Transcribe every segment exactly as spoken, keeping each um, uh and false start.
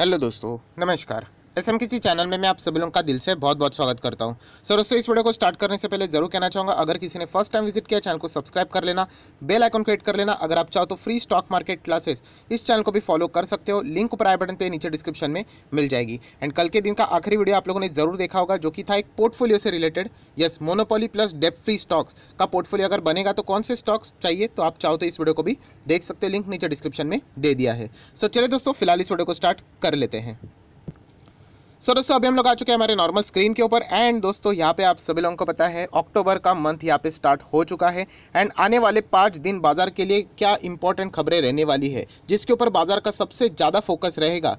Hello दोस्तों, नमस्कार। S M के सी चैनल में मैं आप सभी लोगों का दिल से बहुत बहुत स्वागत करता हूं। सर दोस्तों, इस वीडियो को स्टार्ट करने से पहले जरूर कहना चाहूँगा, अगर किसी ने फर्स्ट टाइम विजिट किया चैनल को सब्सक्राइब कर लेना, बेल आइकन को हिट कर लेना। अगर आप चाहो तो फ्री स्टॉक मार्केट क्लासेस इस चैनल को भी फॉलो कर सकते हो, लिंक ऊपर आई बटन पर नीचे डिस्क्रिप्शन में मिल जाएगी। एंड कल के दिन का आखिरी वीडियो आप लोगों ने जरूर देखा होगा, जो कि था एक पोर्टफोलियो से रिलेटेड। यस, मोनोपोली प्लस डेब्ट फ्री स्टॉक्स का पोर्टफोलियो अगर बनेगा तो कौन से स्टॉक्स चाहिए, तो आप चाहो तो इस वीडियो को भी देख सकते हो, लिंक नीचे डिस्क्रिप्शन में दे दिया है। सो चलिए दोस्तों, फिलहाल इस वीडियो को स्टार्ट कर लेते हैं। सो so, दोस्तों अभी हम लोग आ चुके हैं हमारे नॉर्मल स्क्रीन के ऊपर। एंड दोस्तों यहाँ पे आप सभी लोगों को पता है, अक्टूबर का मंथ यहाँ पे स्टार्ट हो चुका है। एंड आने वाले पाँच दिन बाजार के लिए क्या इंपॉर्टेंट खबरें रहने वाली है, जिसके ऊपर बाजार का सबसे ज़्यादा फोकस रहेगा,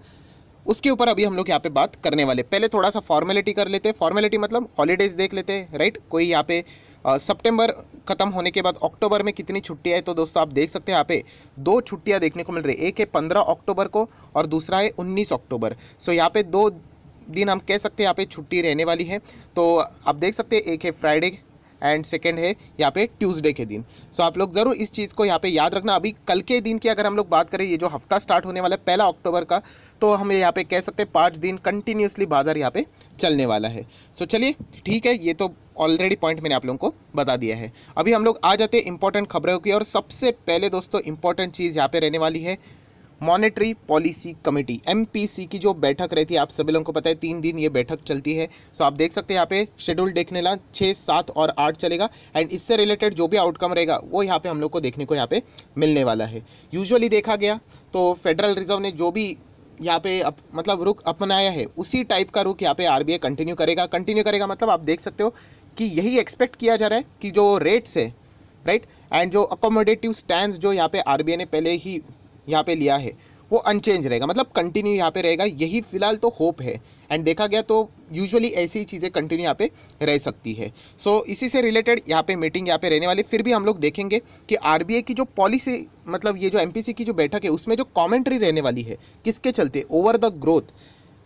उसके ऊपर अभी हम लोग यहाँ पे बात करने वाले। पहले थोड़ा सा फॉर्मेलिटी कर लेते हैं, फॉर्मेलिटी मतलब हॉलीडेज़ देख लेते हैं, राइट। कोई यहाँ पे सितंबर ख़त्म होने के बाद अक्टूबर में कितनी छुट्टियाँ है, तो दोस्तों आप देख सकते हैं यहाँ पे दो छुट्टियाँ देखने को मिल रही है। एक है पंद्रह अक्टूबर को और दूसरा है उन्नीस अक्टूबर। सो यहाँ पे दो दिन हम कह सकते हैं यहाँ पे छुट्टी रहने वाली है। तो आप देख सकते हैं, एक है फ्राइडे एंड सेकेंड है यहाँ पे ट्यूसडे के दिन। सो आप लोग ज़रूर इस चीज़ को यहाँ पे याद रखना। अभी कल के दिन की अगर हम लोग बात करें, ये जो हफ्ता स्टार्ट होने वाला है पहला अक्टूबर का, तो हम यहाँ पे कह सकते हैं पाँच दिन कंटिन्यूसली बाज़ार यहाँ पे चलने वाला है। सो चलिए ठीक है, ये तो ऑलरेडी पॉइंट मैंने आप लोगों को बता दिया है। अभी हम लोग आ जाते हैं इंपॉर्टेंट खबरों की। और सबसे पहले दोस्तों इंपॉर्टेंट चीज़ यहाँ पर रहने वाली है monetary policy committee M P C की जो बैठक रहती है। आप सभी लोगों को पता है तीन दिन ये बैठक चलती है। सो आप देख सकते हैं यहाँ पे शेड्यूल देखने ला छः सात और आठ चलेगा। एंड इससे रिलेटेड जो भी आउटकम रहेगा वो यहाँ पे हम लोग को देखने को यहाँ पे मिलने वाला है। यूजुअली देखा गया तो फेडरल रिजर्व ने जो भी यहाँ पे अप, मतलब रुख अपनाया है, उसी टाइप का रुख यहाँ पे आर बी आई कंटिन्यू करेगा कंटिन्यू करेगा मतलब आप देख सकते हो कि यही एक्सपेक्ट किया जा रहा है कि जो रेट्स है, राइट, एंड जो अकोमोडेटिव स्टैंड जो यहाँ पे आर बी आई ने पहले ही यहाँ पे लिया है वो अनचेंज रहेगा, मतलब कंटिन्यू यहाँ पे रहेगा। यही फ़िलहाल तो होप है। एंड देखा गया तो यूजुअली ऐसी ही चीज़ें कंटिन्यू यहाँ पे रह सकती है। सो so, इसी से रिलेटेड यहाँ पे मीटिंग यहाँ पे रहने वाली। फिर भी हम लोग देखेंगे कि आर बी आई की जो पॉलिसी, मतलब ये जो एम पी सी की जो बैठक है, उसमें जो कॉमेंट्री रहने वाली है किसके चलते ओवर द ग्रोथ,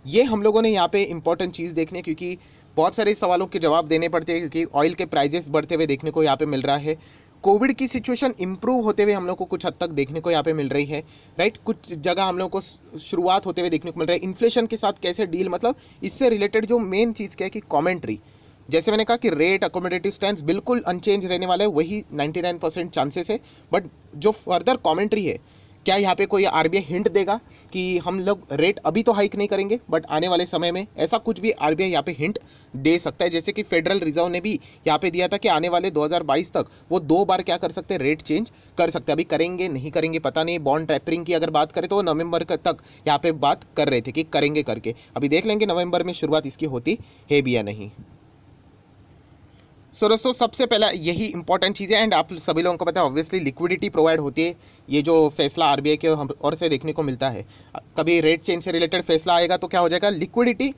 ये हम लोगों ने यहाँ पर इंपॉर्टेंट चीज़ देखने, क्योंकि बहुत सारे सवालों के जवाब देने पड़ते हैं, क्योंकि ऑयल के प्राइजेस बढ़ते हुए देखने को यहाँ पर मिल रहा है। कोविड की सिचुएशन इंप्रूव होते हुए हम लोग को कुछ हद तक देखने को यहाँ पे मिल रही है, राइट। कुछ जगह हम लोग को शुरुआत होते हुए देखने को मिल रहा है। इन्फ्लेशन के साथ कैसे डील, मतलब इससे रिलेटेड जो मेन चीज़ क्या है कि कमेंट्री, जैसे मैंने कहा कि रेट अकोमोडेटिव स्टैंड बिल्कुल अनचेंज रहने वाला है, वही नाइन्टी नाइन परसेंट चांसेस है। बट जो फर्दर कमेंट्री है, क्या यहाँ पे कोई आर बी आई हिंट देगा कि हम लोग रेट अभी तो हाइक नहीं करेंगे बट आने वाले समय में, ऐसा कुछ भी आर बी आई यहाँ पे हिंट दे सकता है। जैसे कि फेडरल रिजर्व ने भी यहाँ पे दिया था कि आने वाले दो हज़ार बाईस तक वो दो बार क्या कर सकते हैं, रेट चेंज कर सकते हैं। अभी करेंगे नहीं करेंगे पता नहीं। बॉन्ड टेपरिंग की अगर बात करें तो वो नवंबर तक यहाँ पे बात कर रहे थे कि करेंगे करके, अभी देख लेंगे नवंबर में शुरुआत इसकी होती है भी या नहीं। सो so, दोस्तों सबसे पहला यही इंपॉर्टेंट चीज़ है। एंड आप सभी लोगों को पता है ऑब्वियसली लिक्विडिटी प्रोवाइड होती है, ये जो फैसला आर बी आई के ओर से देखने को मिलता है। कभी रेट चेंज से रिलेटेड फैसला आएगा तो क्या हो जाएगा, लिक्विडिटी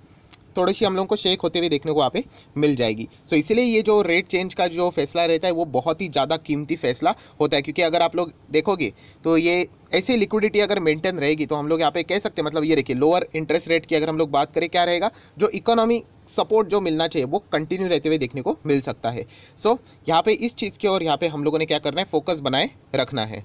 थोड़ी सी हम लोगों को शेक होते हुए देखने को वहाँ पे मिल जाएगी। सो so, इसीलिए ये जो रेट चेंज का जो फैसला रहता है वो बहुत ही ज़्यादा कीमती फैसला होता है, क्योंकि अगर आप लोग देखोगे तो ये ऐसी लिक्विडिटी अगर मेंटेन रहेगी तो हम लोग यहाँ पे कह सकते हैं, मतलब ये देखिए लोअर इंटरेस्ट रेट की अगर हम लोग बात करें क्या रहेगा, जो इकोनॉमी सपोर्ट जो मिलना चाहिए वो कंटिन्यू रहते हुए देखने को मिल सकता है। सो so, यहाँ पे इस चीज़ की ओर यहाँ पे हम लोगों ने क्या करना है, फोकस बनाए रखना है।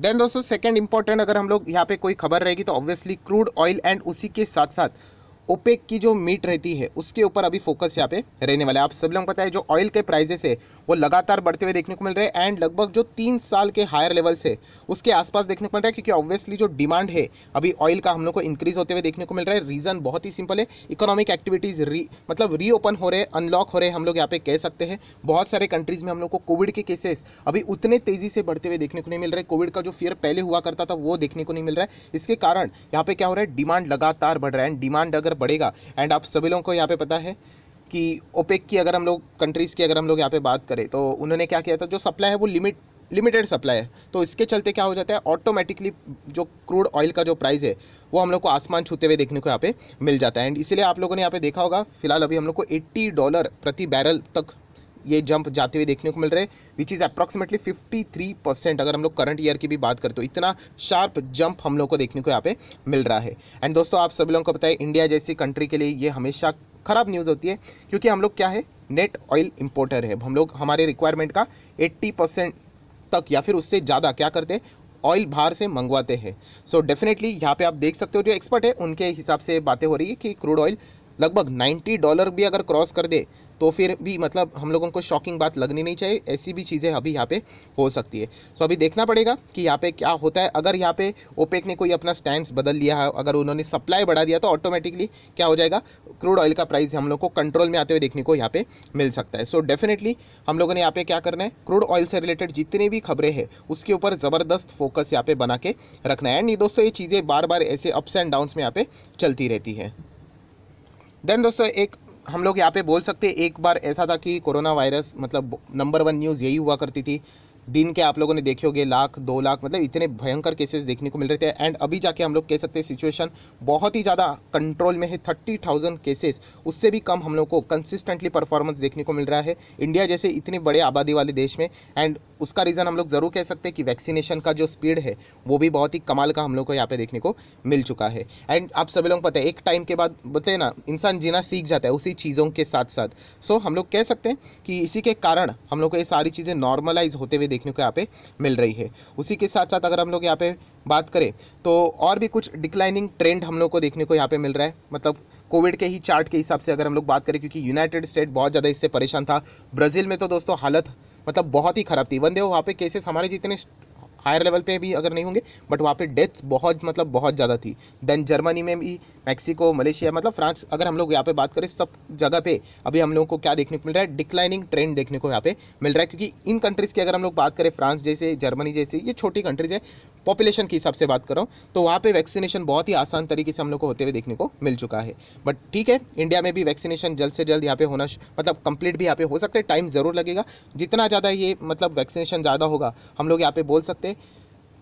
देन दोस्तों सेकेंड इंपॉर्टेंट अगर हम लोग यहाँ पे कोई खबर रहेगी तो ऑब्वियसली क्रूड ऑयल एंड उसी के साथ साथ ओपेक की जो मीट रहती है उसके ऊपर अभी फोकस यहाँ पे रहने वाला है। आप सब लोगों को पता है जो ऑयल के प्राइजेस है वो लगातार बढ़ते हुए देखने को मिल रहे हैं। एंड लगभग जो तीन साल के हायर लेवल्स है उसके आसपास देखने को मिल रहा है, क्योंकि ऑब्वियसली जो डिमांड है अभी ऑयल का हम लोग को इंक्रीज होते हुए देखने को मिल रहा है। रीज़न बहुत ही सिंपल है, इकोनॉमिक एक्टिविटीज़ री मतलब रीओपन हो रहे, अनलॉक हो रहे, हम लोग यहाँ पे कह सकते हैं। बहुत सारे कंट्रीज़ में हम लोग को कोविड के केसेस अभी उतने तेज़ी से बढ़ते हुए देखने को नहीं मिल रहे। कोविड का जो फियर पहले हुआ करता था वो देखने को नहीं मिल रहा है। इसके कारण यहाँ पे क्या हो रहा है, डिमांड लगातार बढ़ रहा है। एंड डिमांड अगर बढ़ेगा, एंड आप सभी लोगों को यहाँ पे पता है कि ओपेक की अगर हम लोग कंट्रीज़ की अगर हम लोग यहाँ पे बात करें तो उन्होंने क्या किया था, जो सप्लाई है वो लिमिट लिमिटेड सप्लाई है, तो इसके चलते क्या हो जाता है, ऑटोमेटिकली जो क्रूड ऑयल का जो प्राइस है वो हम लोग को आसमान छूते हुए देखने को यहाँ पे मिल जाता है। एंड इसीलिए आप लोगों ने यहाँ पे देखा होगा फिलहाल अभी हम लोग को एट्टी डॉलर प्रति बैरल तक ये जंप जाते हुए देखने को मिल रहा है, which is approximately fifty three percent. अगर हम लोग करंट ईयर की भी बात करते तो इतना शार्प जंप हम लोग को देखने को यहाँ पे मिल रहा है। एंड दोस्तों आप सभी लोगों को पता है इंडिया जैसी कंट्री के लिए ये हमेशा ख़राब न्यूज़ होती है, क्योंकि हम लोग क्या है, नेट ऑयल इम्पोर्टर है। हम लोग हमारे रिक्वायरमेंट का एट्टी परसेंट तक या फिर उससे ज़्यादा क्या करते हैं, ऑयल बाहर से मंगवाते हैं। सो डेफिनेटली यहाँ पे आप देख सकते हो, जो एक्सपर्ट है उनके हिसाब से बातें हो रही है कि क्रूड ऑयल लगभग नब्बे डॉलर भी अगर क्रॉस कर दे तो फिर भी मतलब हम लोगों को शॉकिंग बात लगनी नहीं चाहिए। ऐसी भी चीज़ें अभी यहाँ पे हो सकती है। सो अभी देखना पड़ेगा कि यहाँ पे क्या होता है। अगर यहाँ पे ओपेक ने कोई अपना स्टैंड्स बदल लिया है, अगर उन्होंने सप्लाई बढ़ा दिया तो ऑटोमेटिकली क्या हो जाएगा, क्रूड ऑयल का प्राइस हम लोग को कंट्रोल में आते हुए देखने को यहाँ पे मिल सकता है। सो डेफिनेटली हम लोगों ने यहाँ पे क्या करना है, क्रूड ऑयल से रिलेटेड जितनी भी खबरें हैं उसके ऊपर ज़बरदस्त फोकस यहाँ पे बना के रखना है। एंड दोस्तों ये चीज़ें बार बार ऐसे अप्स एंड डाउन्स में यहाँ पे चलती रहती है। देन दोस्तों एक हम लोग यहाँ पे बोल सकते हैं, एक बार ऐसा था कि कोरोना वायरस मतलब नंबर वन न्यूज़ यही हुआ करती थी। दिन के आप लोगों ने देखे होंगे लाख दो लाख मतलब इतने भयंकर केसेस देखने को मिल रहे थे। एंड अभी जाके हम लोग कह सकते हैं सिचुएशन बहुत ही ज़्यादा कंट्रोल में है। थर्टी थाउजेंड केसेस उससे भी कम हम लोग को कंसिस्टेंटली परफॉर्मेंस देखने को मिल रहा है इंडिया जैसे इतने बड़े आबादी वाले देश में। एंड उसका रीज़न हम लोग ज़रूर कह सकते हैं कि वैक्सीनेशन का जो स्पीड है वो भी बहुत ही कमाल का हम लोग को यहाँ पे देखने को मिल चुका है। एंड आप सभी लोग पता है एक टाइम के बाद बताए ना इंसान जीना सीख जाता है उसी चीज़ों के साथ साथ। सो हम लोग कह सकते हैं कि इसी के कारण हम लोग को ये सारी चीज़ें नॉर्मलाइज होते हुए देखने को यहाँ पे मिल रही है। उसी के साथ साथ अगर हम लोग यहाँ पे बात करें तो और भी कुछ डिक्लाइनिंग ट्रेंड हम लोग को देखने को यहाँ पे मिल रहा है, मतलब कोविड के ही चार्ट के हिसाब से अगर हम लोग बात करें, क्योंकि यूनाइटेड स्टेट बहुत ज़्यादा इससे परेशान था। ब्राज़ील में तो दोस्तों हालत मतलब बहुत ही ख़राब थी। इवन दे वहाँ पे केसेस हमारे जितने हायर लेवल पे भी अगर नहीं होंगे बट वहाँ पे डेथ्स बहुत मतलब बहुत ज़्यादा थी। देन जर्मनी में भी, मैक्सिको, मलेशिया मतलब फ्रांस, अगर हम लोग यहाँ पे बात करें सब जगह पे अभी हम लोगों को क्या देखने को मिल रहा है, डिक्लाइनिंग ट्रेंड देखने को यहाँ पे मिल रहा है। क्योंकि इन कंट्रीज़ की अगर हम लोग बात करें, फ्रांस जैसे, जर्मनी जैसे, ये छोटी कंट्रीज़ है, पॉपुलेशन के हिसाब से बात कर रहा हूँ, तो वहाँ पे वैक्सीनेशन बहुत ही आसान तरीके से हम लोग को होते हुए देखने को मिल चुका है। बट ठीक है, इंडिया में भी वैक्सीनेशन जल्द से जल्द यहाँ पे होना मतलब कंप्लीट भी यहाँ पे हो सकता है। टाइम ज़रूर लगेगा, जितना ज़्यादा ये मतलब वैक्सीनेशन ज़्यादा होगा हम लोग यहाँ पे बोल सकते हैं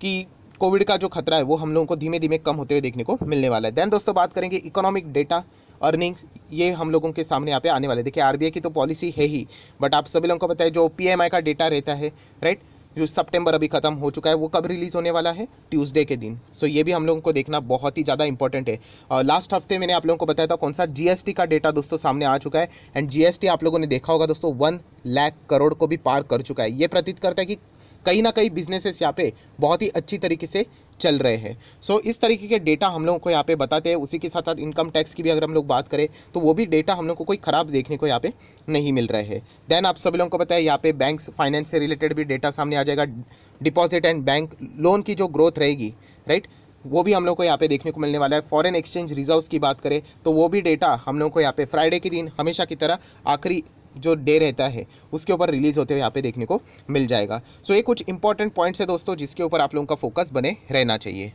कि कोविड का जो खतरा है वो हम लोगों को धीमे धीमे कम होते हुए देखने को मिलने वाला है। दैन दोस्तों बात करेंगे इकोनॉमिक डेटा, अर्निंग्स, ये हम लोगों के सामने यहाँ पे आने वाले। देखिए आर बी आई की तो पॉलिसी है ही, बट आप सभी लोगों को पता है जो पी एम आई का डेटा रहता है, राइट, जो सितंबर अभी खत्म हो चुका है, वो कब रिलीज़ होने वाला है, ट्यूसडे के दिन। सो so, ये भी हम लोगों को देखना बहुत ही ज़्यादा इंपॉर्टेंट है। और लास्ट हफ्ते मैंने आप लोगों को बताया था कौन सा जीएसटी का डेटा दोस्तों सामने आ चुका है। एंड जीएसटी आप लोगों ने देखा होगा दोस्तों वन लाख करोड़ को भी पार कर चुका है। ये प्रतीत करता है कि कहीं ना कहीं बिजनेसेस यहाँ पे बहुत ही अच्छी तरीके से चल रहे हैं। सो so, इस तरीके के डेटा हम लोगों को यहाँ पे बताते हैं। उसी के साथ साथ इनकम टैक्स की भी अगर हम लोग बात करें तो वो भी डेटा हम लोग को कोई ख़राब देखने को यहाँ पे नहीं मिल रहे हैं। देन आप सभी लोगों को पता है यहाँ पे बैंक्स फाइनेंस से रिलेटेड भी डेटा सामने आ जाएगा। डिपॉजिट एंड बैंक लोन की जो ग्रोथ रहेगी, राइट, वो भी हम लोग को यहाँ पे देखने को मिलने वाला है। फॉरेन एक्सचेंज रिजर्व्स की बात करें तो वो भी डेटा हम लोग को यहाँ पे फ्राइडे के दिन हमेशा की तरह आखिरी जो डे रहता है उसके ऊपर रिलीज़ होते हुए यहाँ पे देखने को मिल जाएगा। सो ये कुछ इंपॉर्टेंट पॉइंट्स है दोस्तों जिसके ऊपर आप लोगों का फोकस बने रहना चाहिए।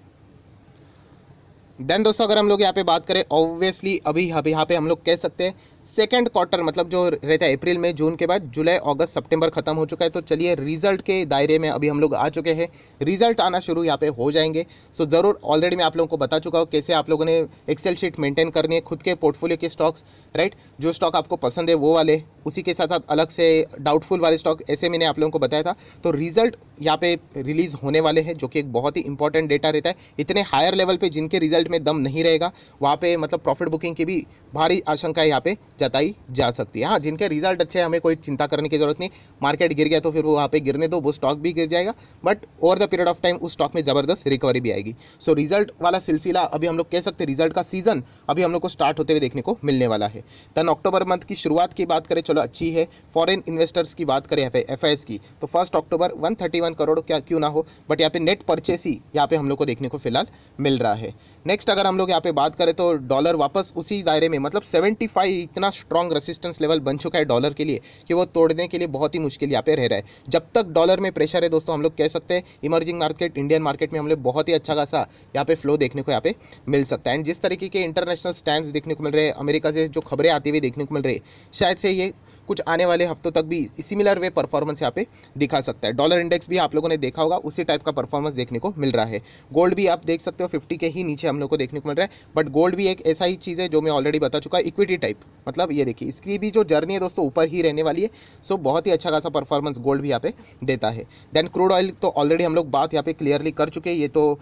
देन दोस्तों अगर हम लोग यहाँ पे बात करें, ऑब्वियसली अभी अभी यहाँ पे हम लोग कह सकते हैं सेकेंड क्वार्टर मतलब जो रहता है अप्रैल में, जून के बाद जुलाई, अगस्त, सितंबर खत्म हो चुका है। तो चलिए रिजल्ट के दायरे में अभी हम लोग आ चुके हैं, रिजल्ट आना शुरू यहाँ पे हो जाएंगे। सो ज़रूर ऑलरेडी मैं आप लोगों को बता चुका हूँ कैसे आप लोगों ने एक्सेल शीट मेंटेन करनी है, खुद के पोर्टफोलियो के स्टॉक्स, राइट, जो स्टॉक आपको पसंद है वो वाले, उसी के साथ साथ अलग से डाउटफुल वाले स्टॉक, ऐसे मैंने आप लोगों को बताया था। तो रिजल्ट यहाँ पे रिलीज़ होने वाले हैं जो कि एक बहुत ही इंपॉर्टेंट डेटा रहता है। इतने हायर लेवल पे जिनके रिजल्ट में दम नहीं रहेगा वहाँ पे मतलब प्रॉफिट बुकिंग की भी भारी आशंका यहाँ पे जताई जा सकती है। हाँ, जिनके रिजल्ट अच्छे हैं हमें कोई चिंता करने की जरूरत नहीं, मार्केट गिर गया तो फिर वो वहाँ पे गिरने दो, वो स्टॉक भी गिर जाएगा, but over the period of time उस स्टॉक में ज़बरदस्त रिकवरी भी आएगी। सो रिजल्ट वाला सिलसिला अभी हम लोग कह सकते हैं, रिजल्ट का सीजन अभी हम लोग को स्टार्ट होते हुए देखने को मिलने वाला है। दैन अक्टूबर मंथ की शुरुआत की बात करें, चलो अच्छी है। फॉरेन इन्वेस्टर्स की बात करें एफ आई एस की तो फर्स्ट अक्टूबर एक सौ इकतीस करोड़ क्या क्यों ना हो, बट यहाँ पे नेट परचेस ही यहाँ पे हम लोग को देखने को फिलहाल मिल रहा है। नेक्स्ट अगर हम लोग यहाँ पे बात करें तो डॉलर वापस उसी दायरे में मतलब पचहत्तर इतना स्ट्रॉन्ग रेसिस्टेंस लेवल बन चुका है डॉलर के लिए कि वो तोड़ने के लिए बहुत ही मुश्किल यहाँ पे रह रहा है। जब तक डॉलर में प्रेशर है दोस्तों हम लोग कह सकते हैं इमर्जिंग मार्केट, इंडियन मार्केट में हम लोग बहुत ही अच्छा खासा यहाँ पे फ्लो देखने को यहाँ पे मिल सकता है। एंड जिस तरीके के इंटरनेशनल स्टैंड देखने को मिल रहे हैं, अमेरिका से जो खबरें आती हुई देखने को मिल रही है, शायद से ये कुछ आने वाले हफ्तों तक भी सिमिलर वे परफॉर्मेंस यहाँ पे दिखा सकता है। डॉलर इंडेक्स भी आप लोगों ने देखा होगा उसी टाइप का परफॉर्मेंस देखने को मिल रहा है। गोल्ड भी आप देख सकते हो फिफ्टी के ही नीचे हम लोग को देखने को मिल रहा है, बट गोल्ड भी एक ऐसा ही चीज़ है जो मैं ऑलरेडी बता चुका हूँ, इक्विटी टाइप, मतलब ये देखिए इसकी भी जो जर्नी है दोस्तों ऊपर ही रहने वाली है। सो बहुत ही अच्छा खासा परफॉर्मेंस गोल्ड भी यहाँ पे देता है। देन क्रूड ऑयल तो ऑलरेडी हम लोग बात यहाँ पे क्लियरली कर चुके हैं, ये तो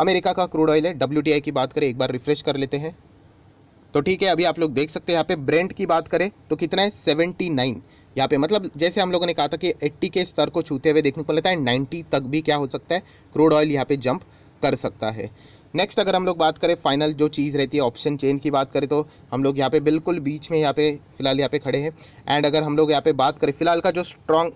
अमेरिका का क्रूड ऑयल है। डब्ल्यू टी आई की बात करें, एक बार रिफ्रेश कर लेते हैं तो ठीक है, अभी आप लोग देख सकते हैं यहाँ पे ब्रेंट की बात करें तो कितना है सेवेंटी नाइन, यहाँ पे मतलब जैसे हम लोगों ने कहा था कि अस्सी के स्तर को छूते हुए देखने को मिलता है, नब्बे तक भी क्या हो सकता है क्रूड ऑयल यहाँ पे जंप कर सकता है। नेक्स्ट अगर हम लोग बात करें फाइनल जो चीज़ रहती है ऑप्शन चेन की बात करें तो हम लोग यहाँ पे बिल्कुल बीच में यहाँ पे फिलहाल यहाँ पे खड़े हैं। एंड अगर हम लोग यहाँ पे बात करें फिलहाल का जो स्ट्रॉन्ग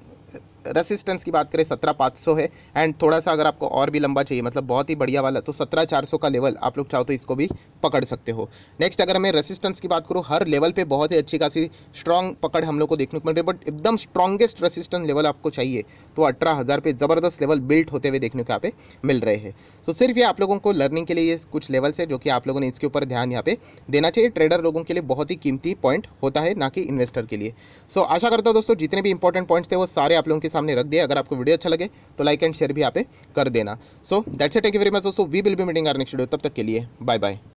रेसिस्टेंस की बात करें सत्रह पाँच सौ है, एंड थोड़ा सा अगर आपको और भी लंबा चाहिए मतलब बहुत ही बढ़िया वाला तो सत्रह चार सौ का लेवल आप लोग चाहो तो इसको भी पकड़ सकते हो। नेक्स्ट अगर हमें रेसिस्टेंस की बात करूँ हर लेवल पे बहुत ही अच्छी खासी स्ट्रांग पकड़ हम लोग को देखने को मिल रही है, बट एकदम स्ट्रॉन्गेस्ट रेसिस्टेंस लेवल आपको चाहिए तो अठारह हज़ार पे ज़बरदस्त लेवल बिल्ट होते हुए देखने को यहाँ पे मिल रहे हैं। सो सिर्फ ये आप लोगों को लर्निंग के लिए ये कुछ लेवल्स है जो कि आप लोगों ने इसके ऊपर ध्यान यहाँ पे देना चाहिए, ट्रेडर लोगों के लिए बहुत ही कीमती पॉइंट होता है ना कि इन्वेस्टर के लिए। सो आशा करता हूँ दोस्तों जितने भी इंपॉर्टेंट पॉइंट्स थे वो सारे आप लोगों के सामने रख दिया। अगर आपको वीडियो अच्छा लगे तो लाइक एंड शेयर भी यहाँ पे कर देना। So that's it, thank you very much दोस्तों, we will be meeting our next video, तब तक के लिए बाय बाय।